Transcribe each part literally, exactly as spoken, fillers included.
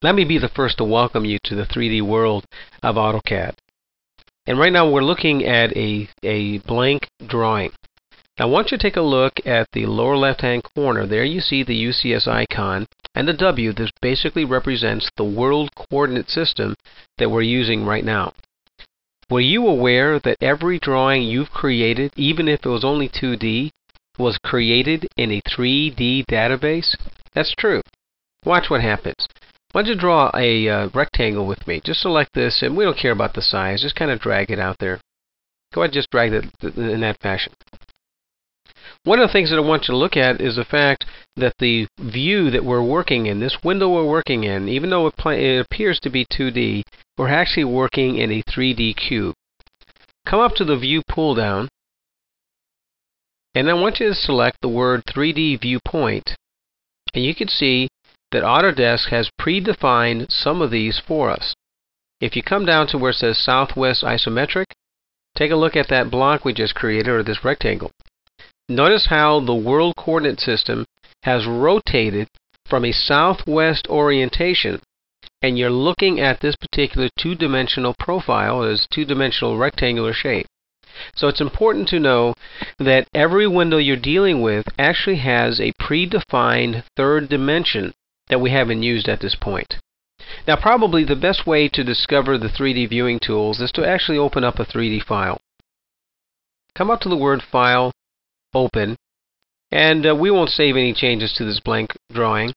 Let me be the first to welcome you to the three D world of AutoCAD. And right now we're looking at a, a blank drawing. Now I want you to take a look at the lower left-hand corner. There you see the U C S icon and the W. This basically represents the world coordinate system that we're using right now. Were you aware that every drawing you've created, even if it was only two D, was created in a three D database? That's true. Watch what happens. Why don't you draw a uh, rectangle with me? Just select this, and we don't care about the size. Just kind of drag it out there. Go ahead and just drag it in that fashion. One of the things that I want you to look at is the fact that the view that we're working in, this window we're working in, even though it, it appears to be two D, we're actually working in a three D cube. Come up to the View pull down, and I want you to select the word three D Viewpoint, and you can see that Autodesk has predefined some of these for us. If you come down to where it says Southwest Isometric, take a look at that block we just created, or this rectangle. Notice how the world coordinate system has rotated from a southwest orientation, and you're looking at this particular two-dimensional profile, this two-dimensional rectangular shape. So it's important to know that every window you're dealing with actually has a predefined third dimension that we haven't used at this point. Now, probably the best way to discover the three D viewing tools is to actually open up a three D file. Come up to the word File, Open, and uh, we won't save any changes to this blank drawing.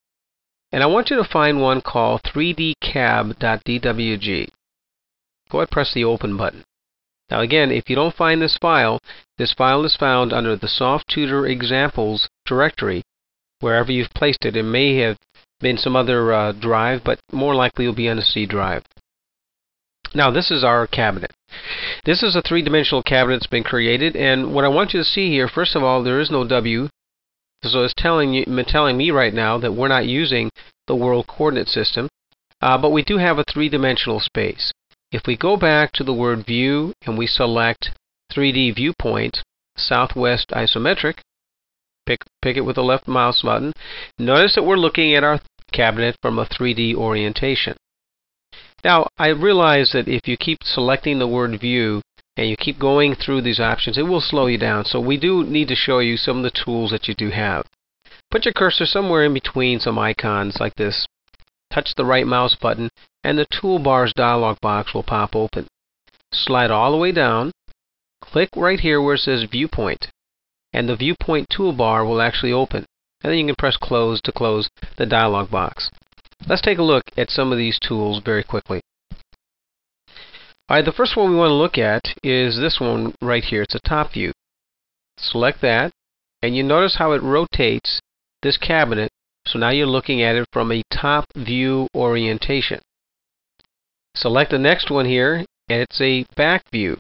And I want you to find one called three D cab dot d w g. Go ahead and press the Open button. Now again, if you don't find this file, this file is found under the Soft Tutor Examples directory. Wherever you've placed it, it may have been some other uh, drive, but more likely will be on a C drive. Now this is our cabinet. This is a three-dimensional cabinet that's been created, and what I want you to see here, first of all, there is no W, so it's telling, you, telling me right now that we're not using the world coordinate system, uh, but we do have a three-dimensional space. If we go back to the word View and we select three D Viewpoint, Southwest Isometric, pick, pick it with the left mouse button, notice that we're looking at our cabinet from a three D orientation. Now, I realize that if you keep selecting the word View and you keep going through these options, it will slow you down. So we do need to show you some of the tools that you do have. Put your cursor somewhere in between some icons like this. Touch the right mouse button, and the Toolbars dialog box will pop open. Slide all the way down. Click right here where it says Viewpoint, and the Viewpoint toolbar will actually open. And then you can press Close to close the dialog box. Let's take a look at some of these tools very quickly. Alright, the first one we want to look at is this one right here. It's a top view. Select that, and you notice how it rotates this cabinet, so now you're looking at it from a top view orientation. Select the next one here, and it's a back view,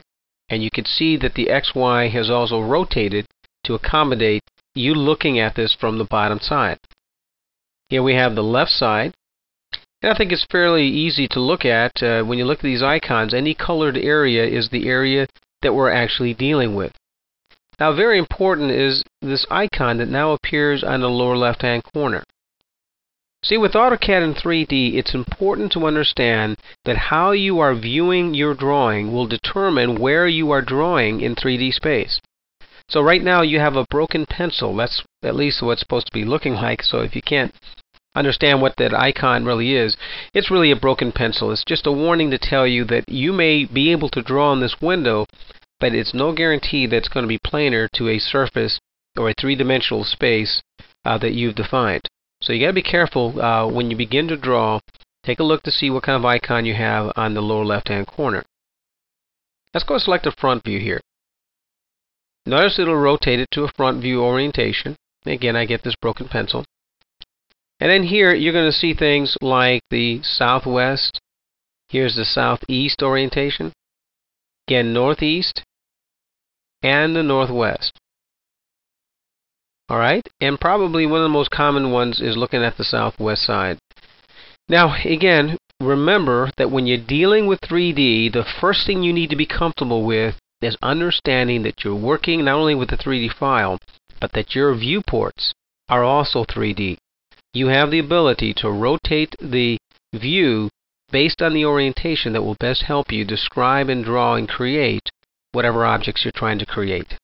and you can see that the X Y has also rotated to accommodate you looking at this from the bottom side. Here we have the left side. And I think it's fairly easy to look at. Uh, when you look at these icons, any colored area is the area that we're actually dealing with. Now, very important is this icon that now appears on the lower left-hand corner. See, with AutoCAD and three D, it's important to understand that how you are viewing your drawing will determine where you are drawing in three D space. So right now you have a broken pencil. That's at least what it's supposed to be looking like. So if you can't understand what that icon really is, it's really a broken pencil. It's just a warning to tell you that you may be able to draw in this window, but it's no guarantee that it's going to be planar to a surface or a three-dimensional space uh, that you've defined. So you got to be careful uh, when you begin to draw. Take a look to see what kind of icon you have on the lower left-hand corner. Let's go select a front view here. Notice it'll rotate it to a front view orientation. Again, I get this broken pencil. And then here you're going to see things like the southwest. Here's the southeast orientation. Again, northeast and the northwest. Alright, and probably one of the most common ones is looking at the southwest side. Now, again, remember that when you're dealing with three D, the first thing you need to be comfortable with is understanding that you're working not only with a three D file, but that your viewports are also three D. You have the ability to rotate the view based on the orientation that will best help you describe and draw and create whatever objects you're trying to create.